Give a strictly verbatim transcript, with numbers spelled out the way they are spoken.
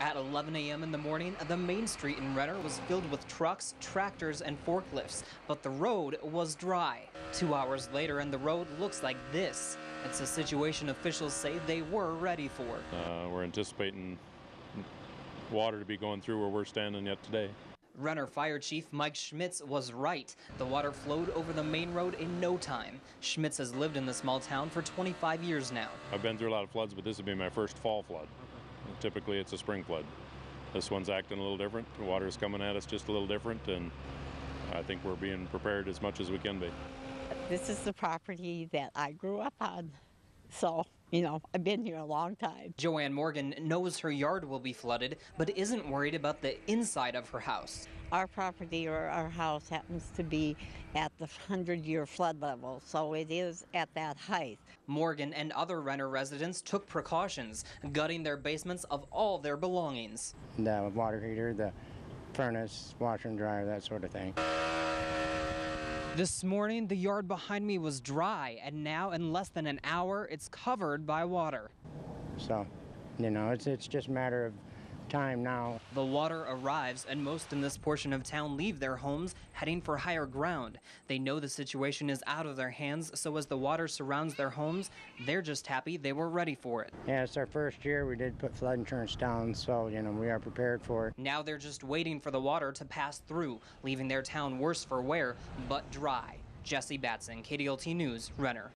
At eleven A M in the morning, the main street in Renner was filled with trucks, tractors, and forklifts, but the road was dry. Two hours later, and the road looks like this. It's a situation officials say they were ready for. Uh, we're anticipating water to be going through where we're standing yet today. Renner Fire Chief Mike Schmitz was right. The water flowed over the main road in no time. Schmitz has lived in the small town for twenty-five years now. I've been through a lot of floods, but this would be my first fall flood. Typically it's a spring flood. This one's acting a little different. The water is coming at us just a little different, and I think we're being prepared as much as we can be. This is the property that I grew up on, so, you know, I've been here a long time. Joanne Morgan knows her yard will be flooded, but isn't worried about the inside of her house. Our property, or our house, happens to be at the hundred-year flood level, so it is at that height. Morgan and other Renner residents took precautions, gutting their basements of all their belongings. The water heater, the furnace, washer and dryer, that sort of thing. This morning, the yard behind me was dry, and now in less than an hour, it's covered by water. So, you know, it's, it's just a matter of time now. The water arrives, and most in this portion of town leave their homes, heading for higher ground. They know the situation is out of their hands, so as the water surrounds their homes, they're just happy they were ready for it. Yeah, it's our first year. We did put flood insurance down, so, you know, we are prepared for it. Now they're just waiting for the water to pass through, leaving their town worse for wear, but dry. Jesse Batson, K D L T News, Renner.